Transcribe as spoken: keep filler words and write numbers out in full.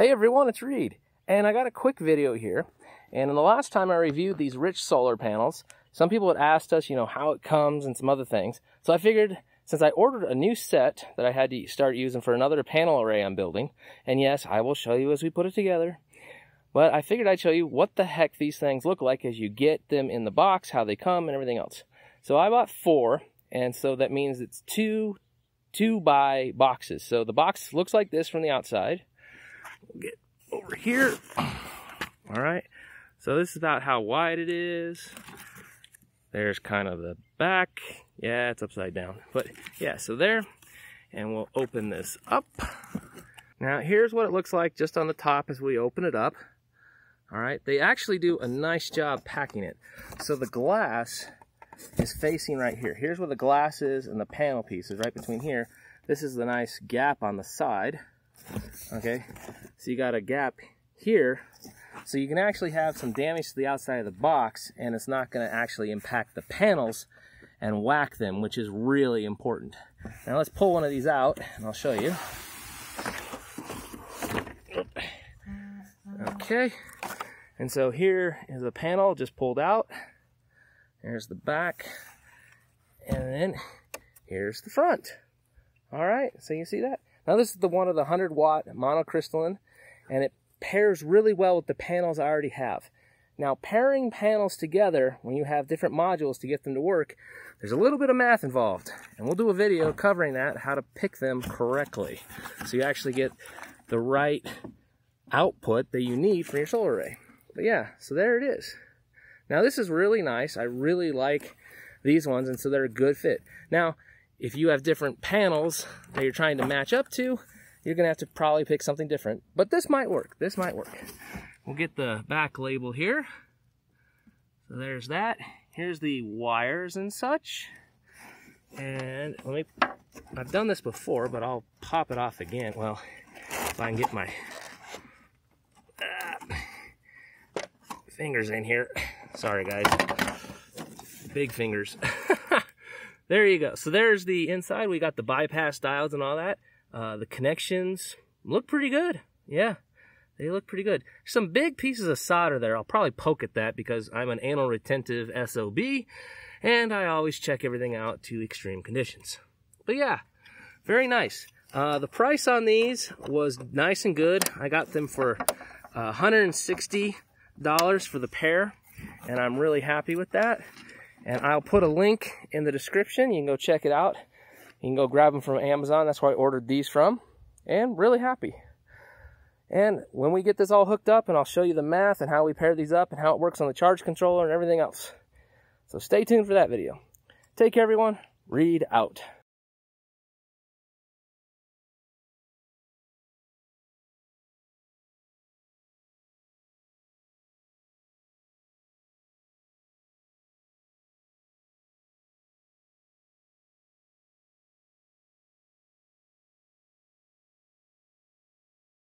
Hey everyone, it's Reed, and I got a quick video here. And in the last time I reviewed these Rich Solar panels, some people had asked us, you know, how it comes and some other things. So I figured, since I ordered a new set that I had to start using for another panel array I'm building, and yes, I will show you as we put it together, but I figured I'd show you what the heck these things look like as you get them in the box, how they come, and everything else. So I bought four, and so that means it's two two by boxes. So the box looks like this from the outside. We'll get over here. All right, so this is about how wide it is. There's kind of the back. Yeah, it's upside down, but yeah, so there. And we'll open this up. Now here's what it looks like just on the top as we open it up. All right, they actually do a nice job packing it. So the glass is facing right here. Here's where the glass is, and the panel piece is right between here. This is the nice gap on the side. Okay, so you got a gap here, so you can actually have some damage to the outside of the box, and it's not going to actually impact the panels and whack them, which is really important. Now let's pull one of these out, and I'll show you. Okay, and so here is the panel just pulled out. There's the back, and then here's the front. All right, so you see that? Now this is the one of the one hundred watt monocrystalline, and it pairs really well with the panels I already have. Now pairing panels together, when you have different modules to get them to work, there's a little bit of math involved, and we'll do a video covering that, how to pick them correctly, so you actually get the right output that you need from your solar array. But yeah, so there it is. Now this is really nice. I really like these ones, and so they're a good fit. Now, if you have different panels that you're trying to match up to, you're gonna have to probably pick something different. But this might work, this might work. We'll get the back label here. So there's that. Here's the wires and such. And let me, I've done this before, but I'll pop it off again. Well, if I can get my uh, fingers in here. Sorry guys, big fingers. There you go. So there's the inside. We got the bypass diodes and all that. Uh, the connections look pretty good. Yeah, they look pretty good. Some big pieces of solder there. I'll probably poke at that because I'm an anal retentive S O B, and I always check everything out to extreme conditions. But yeah, very nice. Uh, the price on these was nice and good. I got them for uh, one hundred sixty dollars for the pair, and I'm really happy with that. And I'll put a link in the description. You can go check it out. You can go grab them from Amazon. That's where I ordered these from. And really happy. And when we get this all hooked up, and I'll show you the math and how we pair these up and how it works on the charge controller and everything else. So stay tuned for that video. Take care, everyone. Reed out.